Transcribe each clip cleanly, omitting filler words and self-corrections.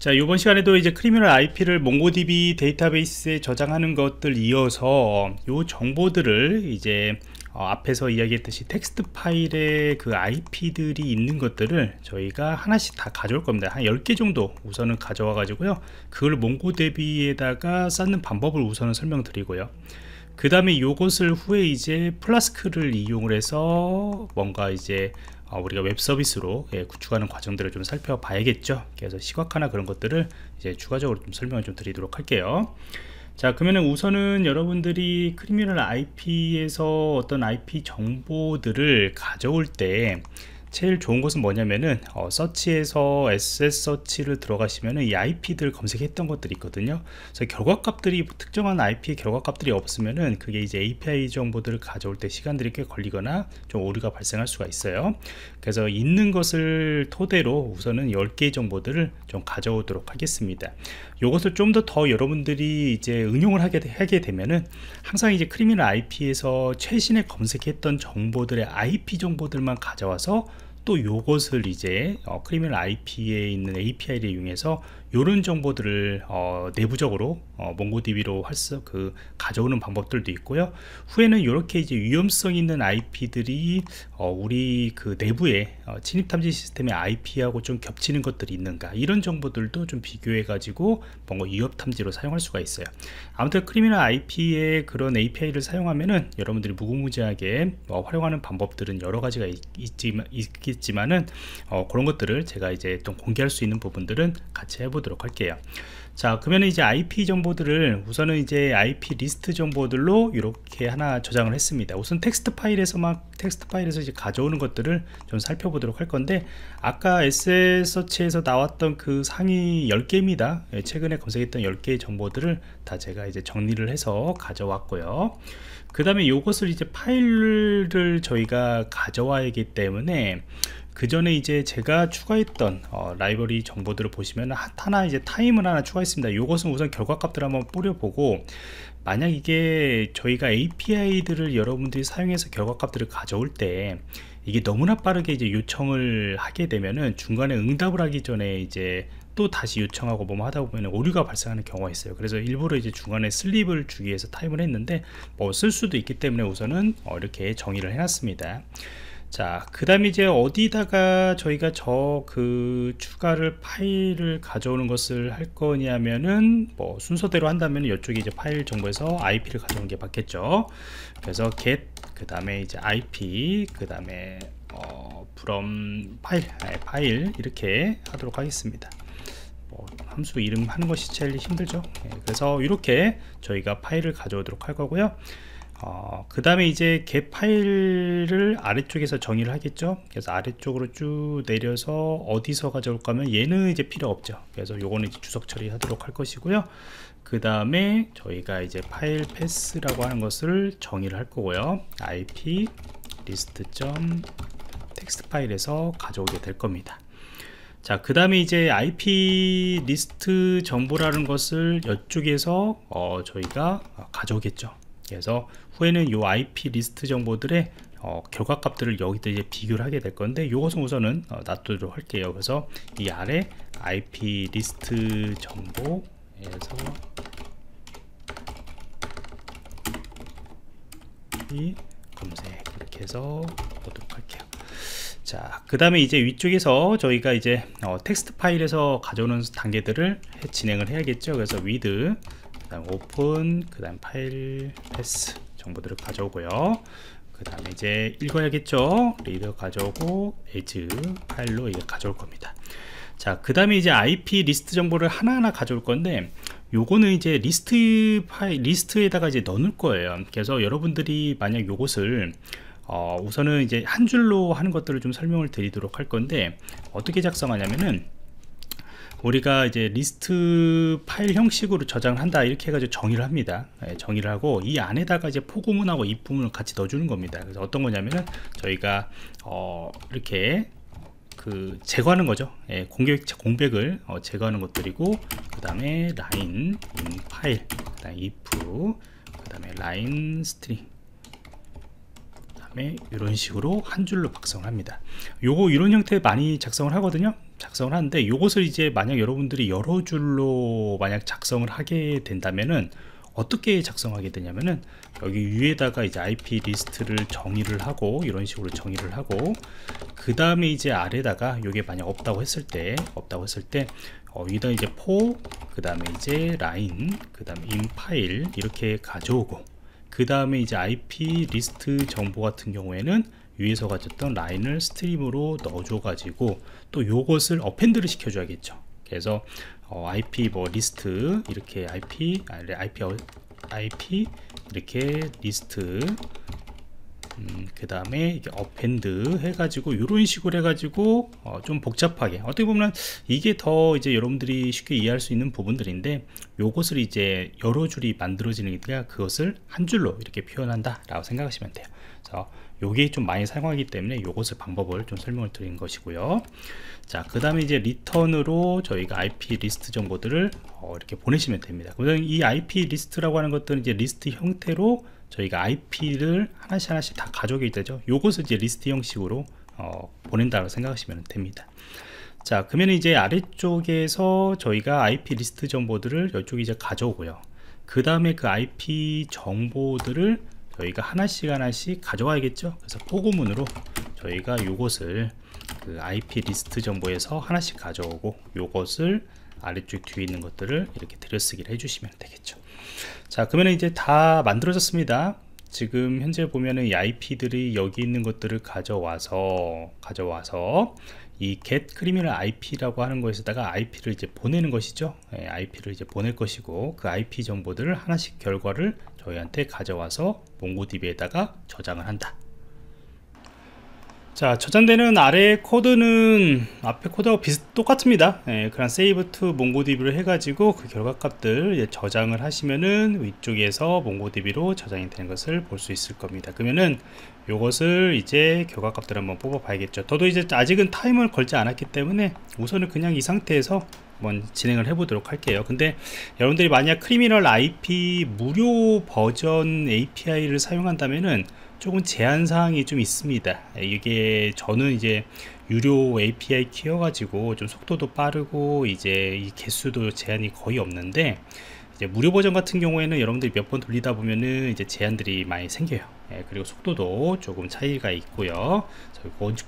자, 이번 시간에도 이제 크리미널 IP를 몽고DB 데이터베이스에 저장하는 것들 이어서 이 정보들을 이제 앞에서 이야기했듯이 텍스트 파일에 그 IP들이 있는 것들을 저희가 하나씩 다 가져올 겁니다. 한 10개 정도 우선은 가져와 가지고요, 그걸 몽고DB에다가 쌓는 방법을 우선은 설명드리고요, 그 다음에 이것을 후에 이제 플라스크를 이용을 해서 뭔가 이제 우리가 웹 서비스로 구축하는 과정들을 좀 살펴봐야겠죠. 그래서 시각화나 그런 것들을 이제 추가적으로 좀 설명을 좀 드리도록 할게요. 자, 그러면 우선은 여러분들이 크리미널 IP에서 어떤 IP 정보들을 가져올 때 제일 좋은 것은 뭐냐면은 서치에서 SS 서치를 들어가시면은 이 IP들 검색했던 것들이 있거든요. 그래서 결과값들이, 특정한 IP의 결과값들이 없으면은 그게 이제 API 정보들을 가져올 때 시간들이 꽤 걸리거나 좀 오류가 발생할 수가 있어요. 그래서 있는 것을 토대로 우선은 10개의 정보들을 좀 가져오도록 하겠습니다. 요것을 좀 더 여러분들이 이제 응용을 하게 되면은 항상 이제 크리미널 IP에서 최신에 검색했던 정보들의 IP 정보들만 가져와서 또 요것을 이제 크리미널 IP에 있는 API를 이용해서 요런 정보들을 내부적으로 몽고DB로 가져오는 방법들도 있고요. 후에는 요렇게 이제 위험성 있는 IP들이 우리 그 내부에 침입 탐지 시스템의 IP하고 좀 겹치는 것들이 있는가, 이런 정보들도 좀 비교해 가지고 뭔가 위협 탐지로 사용할 수가 있어요. 아무튼 크리미널 IP의 그런 API를 사용하면은 여러분들이 무궁무진하게 활용하는 방법들은 여러 가지가 있겠지만은 그런 것들을 제가 이제 좀 공개할 수 있는 부분들은 같이 해보도록 할게요. 자, 그러면 이제 IP 정보들을 우선은 이제 IP 리스트 정보들로 이렇게 하나 저장을 했습니다. 우선 텍스트 파일에서 이제 가져오는 것들을 좀 살펴보도록 할 건데, 아까 SS 서치에서 나왔던 그 상위 10개입니다. 최근에 검색했던 10개의 정보들을 다 제가 이제 정리를 해서 가져왔고요. 그 다음에 요것을 이제 파일을 저희가 가져와야 하기 때문에 그 전에 이제 제가 추가했던 라이브러리 정보들을 보시면 하나 이제 타임을 하나 추가했습니다. 요것은 우선 결과값들을 한번 뿌려보고, 만약 이게 저희가 API들을 여러분들이 사용해서 결과값들을 가져올 때 이게 너무나 빠르게 이제 요청을 하게 되면은 중간에 응답을 하기 전에 이제 또 다시 요청하고 뭐 하다 보면 오류가 발생하는 경우가 있어요. 그래서 일부러 이제 중간에 슬립을 주기 위해서 타임을 했는데 뭐 쓸 수도 있기 때문에 우선은 이렇게 정의를 해놨습니다. 자, 그 다음에 이제 어디다가 저희가 추가를 파일을 가져오는 것을 할 거냐면은 뭐 순서대로 한다면 이쪽에 이제 파일 정보에서 IP를 가져오는 게 맞겠죠. 그래서 get 그 다음에 이제 IP 그 다음에 from 파일 이렇게 하도록 하겠습니다. 함수 이름 하는 것이 제일 힘들죠. 그래서 이렇게 저희가 파일을 가져오도록 할 거고요. 그 다음에 이제 get 파일을 아래쪽에서 정의를 하겠죠. 그래서 아래쪽으로 쭉 내려서 어디서 가져올까 하면 얘는 이제 필요 없죠. 그래서 요거는 이제 주석 처리하도록 할 것이고요. 그 다음에 저희가 이제 파일 패스라고 하는 것을 정의를 할 거고요. IP list.txt 파일에서 가져오게 될 겁니다. 자, 그 다음에 이제 IP 리스트 정보라는 것을 이쪽에서 저희가 가져오겠죠. 그래서 후에는 이 IP 리스트 정보들의 결과값들을 여기다 이제 비교를 하게 될 건데, 이것은 우선은 놔두도록 할게요. 그래서 이 아래 IP 리스트 정보에서 이 검색 이렇게 해서 보도록 할게요. 자, 그 다음에 이제 위쪽에서 저희가 이제 텍스트 파일에서 가져오는 단계들을 진행을 해야겠죠. 그래서 with 그다음 오픈 그다음 파일 패스 정보들을 가져오고요. 그 다음에 이제 읽어야겠죠. 리더 가져오고 as 파일로 이게 가져올 겁니다. 자, 그 다음에 이제 IP 리스트 정보를 하나하나 가져올 건데, 요거는 이제 리스트에다가 이제 넣을 거예요. 그래서 여러분들이 만약 요것을 우선은 이제 한 줄로 하는 것들을 좀 설명을 드리도록 할 건데, 어떻게 작성하냐면은 우리가 이제 리스트 파일 형식으로 저장한다 이렇게 해가지고 정의를 합니다. 정의를 하고 이 안에다가 이제 포고문하고 입부문을 같이 넣어주는 겁니다. 그래서 어떤 거냐면은 저희가 이렇게 그 제거하는 거죠. 공백을 제거하는 것들이고, 그 다음에 라인 파일, 그 다음에 if, 그 다음에 라인 스트링, 그 다음에 이런 식으로 한 줄로 작성을 합니다. 요거 이런 형태 많이 작성을 하거든요. 작성을 하는데, 이것을 이제 만약 여러분들이 여러 줄로 만약 작성을 하게 된다면은 어떻게 작성하게 되냐면은, 여기 위에다가 이제 IP 리스트를 정의를 하고, 이런 식으로 정의를 하고, 그 다음에 이제 아래다가 이게 만약 없다고 했을 때 여기다 이제 for, 그 다음에 이제 line, 그 다음에 in 파일 이렇게 가져오고, 그 다음에 이제 IP 리스트 정보 같은 경우에는 위에서 가졌던 라인을 스트림으로 넣어줘 가지고 또 요것을 어펜드를 시켜줘야겠죠. 그래서 IP 뭐 리스트 이렇게 IP 이렇게 리스트 그 다음에 어펜드 해가지고 이런 식으로 해가지고 좀 복잡하게, 어떻게 보면 이게 더 이제 여러분들이 쉽게 이해할 수 있는 부분들인데, 요것을 이제 여러 줄이 만들어지니까 그것을 한 줄로 이렇게 표현한다 라고 생각하시면 돼요. 그래서 요게 좀 많이 사용하기 때문에 요것을 방법을 좀 설명을 드린 것이고요. 자, 그 다음에 이제 리턴으로 저희가 IP 리스트 정보들을 이렇게 보내시면 됩니다. 그러면 이 IP 리스트라고 하는 것들은 이제 리스트 형태로 저희가 IP를 하나씩 다 가져오게 되죠. 요것을 이제 리스트 형식으로 보낸다고 생각하시면 됩니다. 자, 그러면 이제 아래쪽에서 저희가 IP 리스트 정보들을 이쪽에 이제 가져오고요. 그 다음에 그 IP 정보들을 저희가 하나씩 가져와야겠죠. 그래서 포고문으로 저희가 요것을 그 IP 리스트 정보에서 하나씩 가져오고, 요것을 아래쪽 뒤에 있는 것들을 이렇게 들여쓰기를 해주시면 되겠죠. 자, 그러면 이제 다 만들어졌습니다. 지금 현재 보면은 이 IP들이 여기 있는 것들을 가져와서 이 get criminal IP라고 하는 것에다가 IP를 이제 보내는 것이죠. 예, IP를 이제 보낼 것이고, 그 IP 정보들을 하나씩 결과를 저희한테 가져와서 몽고DB에다가 저장을 한다. 자, 저장되는 아래 코드는 앞에 코드하고 똑같습니다. 예, 그냥 save to mongodb를 해가지고 그 결과값들 저장을 하시면은 위쪽에서 mongodb로 저장이 되는 것을 볼 수 있을 겁니다. 그러면은 요것을 이제 결과값들 한번 뽑아봐야겠죠. 저도 이제 아직은 타이머를 걸지 않았기 때문에 우선은 그냥 이 상태에서 한번 진행을 해보도록 할게요. 근데 여러분들이 만약 크리미널 IP 무료 버전 API를 사용한다면은 조금 제한사항이 좀 있습니다. 이게 저는 이제 유료 API 키워가지고 좀 속도도 빠르고 이제 이 개수도 제한이 거의 없는데, 이제 무료 버전 같은 경우에는 여러분들이 몇 번 돌리다 보면은 이제 제한들이 많이 생겨요. 예, 그리고 속도도 조금 차이가 있고요.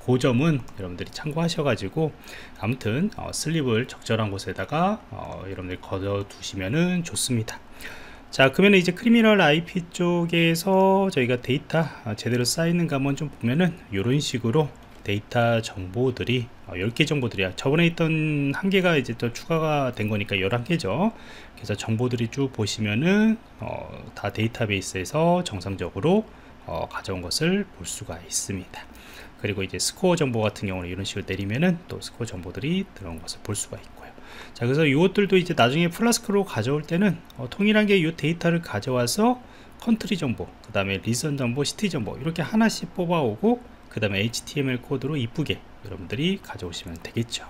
그 점은 여러분들이 참고하셔가지고, 아무튼 슬립을 적절한 곳에다가 여러분들이 걸어두시면은 좋습니다. 자, 그러면 이제 크리미널 IP 쪽에서 저희가 데이터 제대로 쌓이는가 한번 좀 보면은, 이런 식으로 데이터 정보들이 10개 정보들이야. 저번에 있던 1개가 이제 또 추가가 된 거니까 11개죠. 그래서 정보들이 쭉 보시면은 다 데이터베이스에서 정상적으로 가져온 것을 볼 수가 있습니다. 그리고 이제 스코어 정보 같은 경우는 이런 식으로 내리면은 또 스코어 정보들이 들어온 것을 볼 수가 있고요. 자, 그래서 이것들도 이제 나중에 플라스크로 가져올 때는 동일한 게 이 데이터를 가져와서 컨트리 정보, 그 다음에 리전 정보, 시티 정보 이렇게 하나씩 뽑아오고, 그 다음에 HTML 코드로 이쁘게 여러분들이 가져오시면 되겠죠.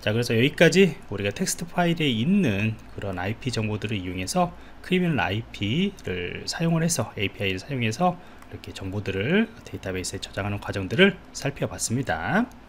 자, 그래서 여기까지 우리가 텍스트 파일에 있는 그런 IP 정보들을 이용해서 크리미널 IP를 사용을 해서 API를 사용해서 이렇게 정보들을 데이터베이스에 저장하는 과정들을 살펴봤습니다.